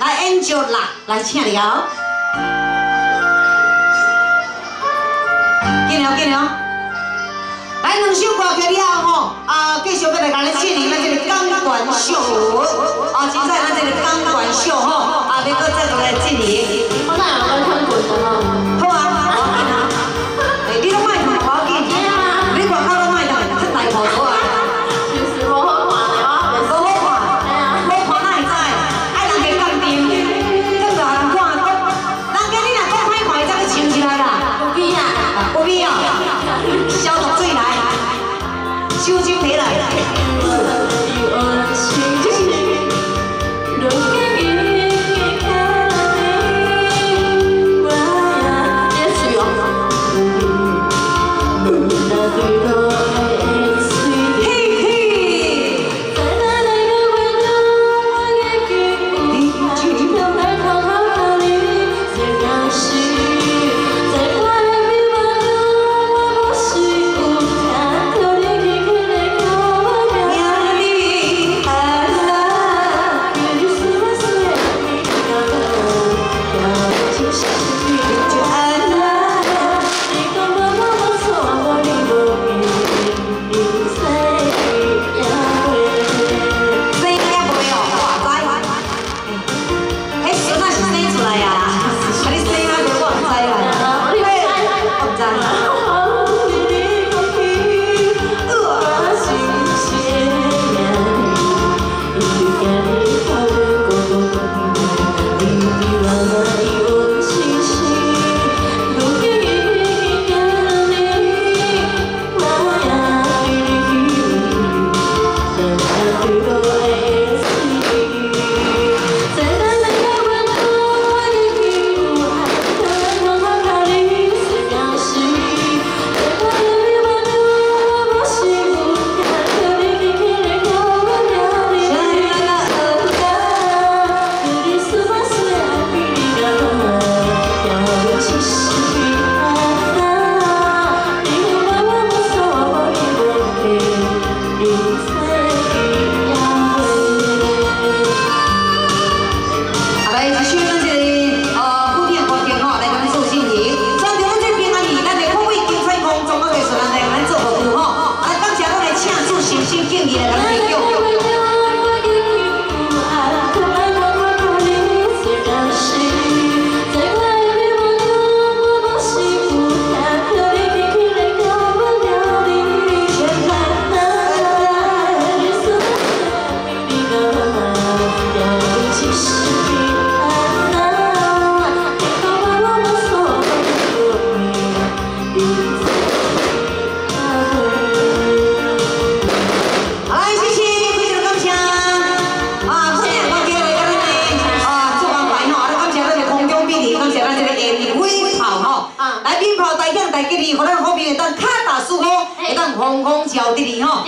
来 ，Angel 啦，来请了。见了，见了。来两首歌曲了吼，继续要来甲咱献给咱这个钢管秀，今仔咱这个钢管秀吼，要搁再来献给。好啦，我来看滚好啊。 来，鞭炮台顶台吉利，互咱好朋友会当脚踏实地，会当风光交得利吼。